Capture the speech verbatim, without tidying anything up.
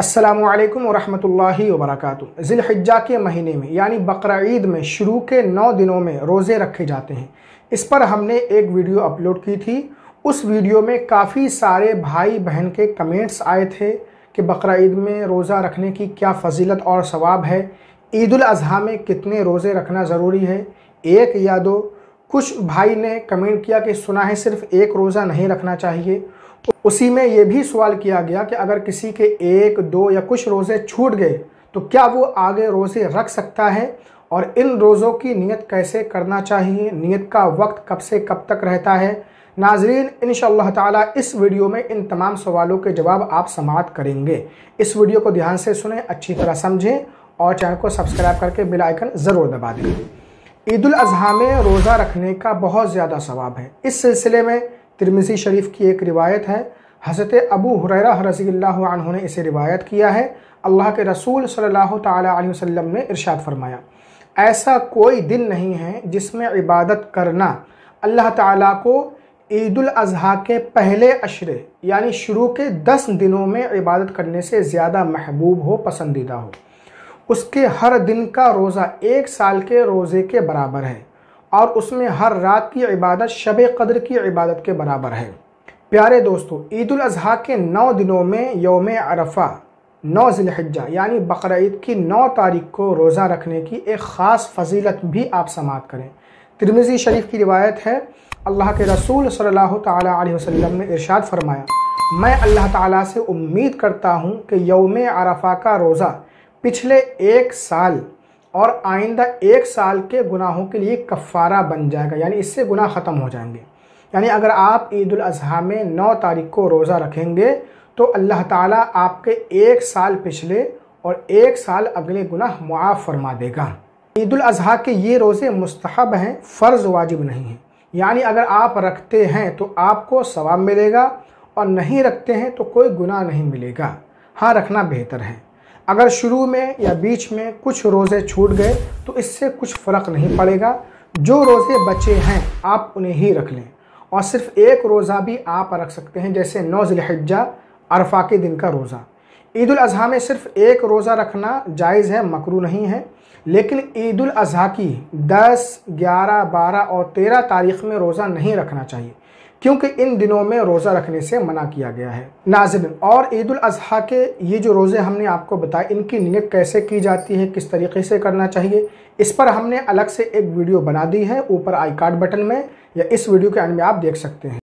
अस्सलामु अलैकुम वरहमतुल्लाहि वबरकातुहु। ज़िलहिज्जा के महीने में यानी बकरा ईद में शुरू के नौ दिनों में रोज़े रखे जाते हैं। इस पर हमने एक वीडियो अपलोड की थी। उस वीडियो में काफ़ी सारे भाई बहन के कमेंट्स आए थे कि बकरा ईद में रोज़ा रखने की क्या फजीलत और सवाब है, ईद उल अज़हा में कितने रोज़े रखना ज़रूरी है, एक या दो। कुछ भाई ने कमेंट किया कि सुना है सिर्फ़ एक रोज़ा नहीं रखना चाहिए। उसी में ये भी सवाल किया गया कि अगर किसी के एक दो या कुछ रोज़े छूट गए तो क्या वो आगे रोज़े रख सकता है, और इन रोज़ों की नियत कैसे करना चाहिए, नियत का वक्त कब से कब तक रहता है। नाजरीन, इंशाअल्लाह ताला इस वीडियो में इन तमाम सवालों के जवाब आप समाअत करेंगे। इस वीडियो को ध्यान से सुनें, अच्छी तरह समझें और चैनल को सब्सक्राइब करके बेल आइकन ज़रूर दबा दें। ईद उल अज़हा में रोज़ा रखने का बहुत ज़्यादा सवाब है। इस सिलसिले में तिर्मिज़ी शरीफ की एक रिवायत है, हज़रत अबू हुरैरा रज़ियल्लाहु अन्हु ने इसे रिवायत किया है। अल्लाह के रसूल सल्लल्लाहु ताला अलैहि वसल्लम ने इरशाद फरमाया, ऐसा कोई दिन नहीं है जिसमें इबादत करना अल्लाह ताला को ईद उल अज़हा के पहले अशरे यानी शुरू के दस दिनों में इबादत करने से ज़्यादा महबूब हो, पसंदीदा हो। उसके हर दिन का रोज़ा एक साल के रोज़े के बराबर है और उसमें हर रात की इबादत शब-ए-कद्र की इबादत के बराबर है। प्यारे दोस्तों, ईद उल अज़हा के नौ दिनों में योमे अरफा नौ ज़िलहिज्जा यानी बकरा ईद की नौ तारीख को रोज़ा रखने की एक ख़ास फजीलत भी आप समाअत करें। तिर्मिज़ी शरीफ की रिवायत है, अल्लाह के रसूल सल्लल्लाहु ताला अलैहि वसल्लम ने इरशाद फरमाया, मैं अल्लाह ताला से उम्मीद करता हूँ कि योमे अरफा का रोज़ा पिछले एक साल और आइंदा एक साल के गुनाहों के लिए कफ़ारा बन जाएगा, यानी इससे गुनाह ख़त्म हो जाएंगे। यानी अगर आप ईद उल अज़हा में नौ तारीख को रोज़ा रखेंगे तो अल्लाह ताला आपके एक साल पिछले और एक साल अगले गुनाह मुआफ़ फरमा देगा। ईद उल अज़हा के ये रोज़े मुस्तहब हैं, फ़र्ज़ वाजिब नहीं हैं। यानी अगर आप रखते हैं तो आपको सवाब मिलेगा और नहीं रखते हैं तो कोई गुनाह नहीं मिलेगा। हाँ, रखना बेहतर है। अगर शुरू में या बीच में कुछ रोज़े छूट गए तो इससे कुछ फ़र्क नहीं पड़ेगा। जो रोज़े बचे हैं आप उन्हें ही रख लें, और सिर्फ़ एक रोज़ा भी आप रख सकते हैं, जैसे नौ ज़िलहिज्जा अरफा के दिन का रोज़ा। ईद उल अज़हा में सिर्फ़ एक रोज़ा रखना जायज़ है, मकरूह नहीं है। लेकिन ईद उल अज़हा की दस, ग्यारह, बारह और तेरह तारीख़ में रोज़ा नहीं रखना चाहिए, क्योंकि इन दिनों में रोज़ा रखने से मना किया गया है। नाज़रीन, और ईद उल अज़हा के ये जो रोज़े हमने आपको बताए, इनकी नियत कैसे की जाती है, किस तरीके से करना चाहिए, इस पर हमने अलग से एक वीडियो बना दी है। ऊपर आई कार्ड बटन में या इस वीडियो के अंत में आप देख सकते हैं।